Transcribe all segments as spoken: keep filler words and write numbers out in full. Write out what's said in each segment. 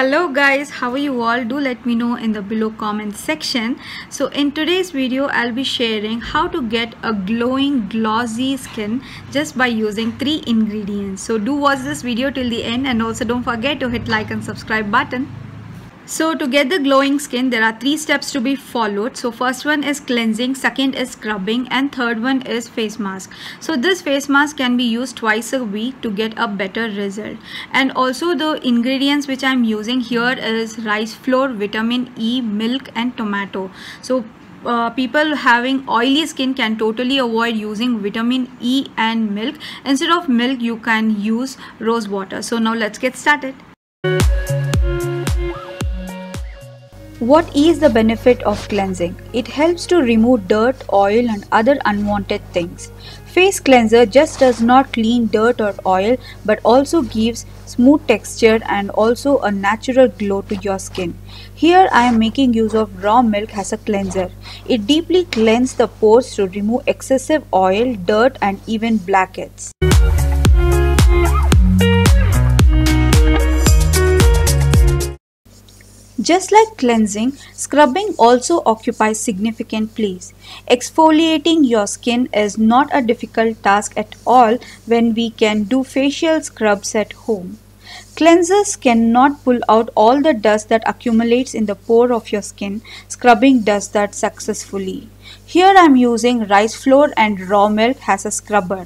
Hello guys, how are you all? Do let me know in the below comment section. So in today's video I'll be sharing how to get a glowing glossy skin just by using three ingredients. So do watch this video till the end and also don't forget to hit like and subscribe button. So to get the glowing skin, there are three steps to be followed. So first one is cleansing, second is scrubbing, and third one is face mask. So this face mask can be used twice a week to get a better result. And also the ingredients which I'm using here is rice flour, vitamin E, milk, and tomato. So Uh, people having oily skin can totally avoid using vitamin E and milk. Instead of milk, you can use rose water. So now let's get started. What is the benefit of cleansing? It helps to remove dirt, oil and other unwanted things. Face cleanser just does not clean dirt or oil but also gives smooth texture and also a natural glow to your skin. Here I am making use of raw milk as a cleanser. It deeply cleanses the pores to remove excessive oil, dirt and even blackheads. Just like cleansing, scrubbing also occupies significant place. Exfoliating your skin is not a difficult task at all when we can do facial scrubs at home. Cleansers cannot pull out all the dust that accumulates in the pore of your skin. Scrubbing does that successfully. Here I am using rice flour and raw milk as a scrubber.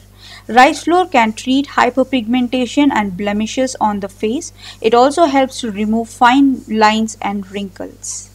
Rice flour can treat hyperpigmentation and blemishes on the face. It also helps to remove fine lines and wrinkles.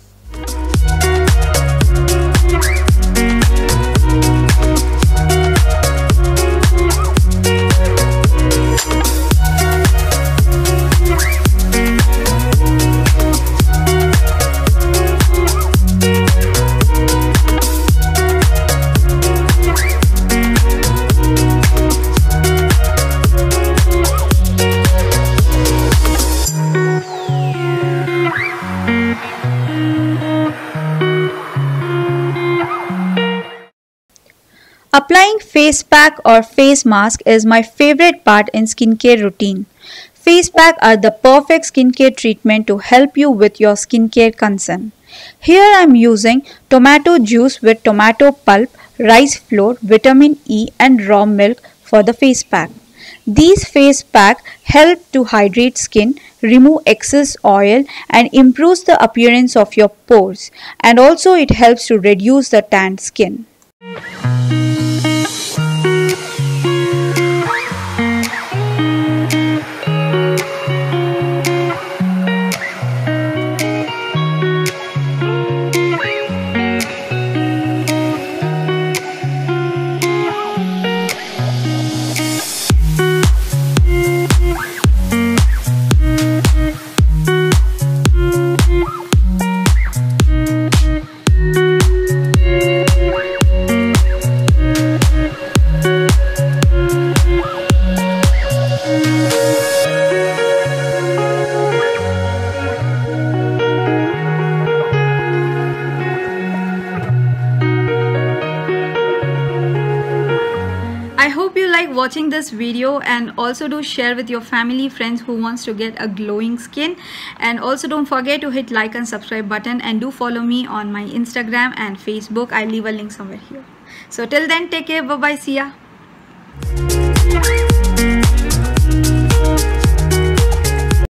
Applying face pack or face mask is my favorite part in skincare routine. Face pack are the perfect skincare treatment to help you with your skincare concern. Here I am using tomato juice with tomato pulp, rice flour, vitamin E and raw milk for the face pack. These face pack help to hydrate skin, remove excess oil and improves the appearance of your pores, and also it helps to reduce the tanned skin. I hope you like watching this video, and also do share with your family, friends who wants to get a glowing skin, and also don't forget to hit like and subscribe button, and do follow me on my Instagram and Facebook. I'll leave a link somewhere here. So till then, take care, bye bye, see ya.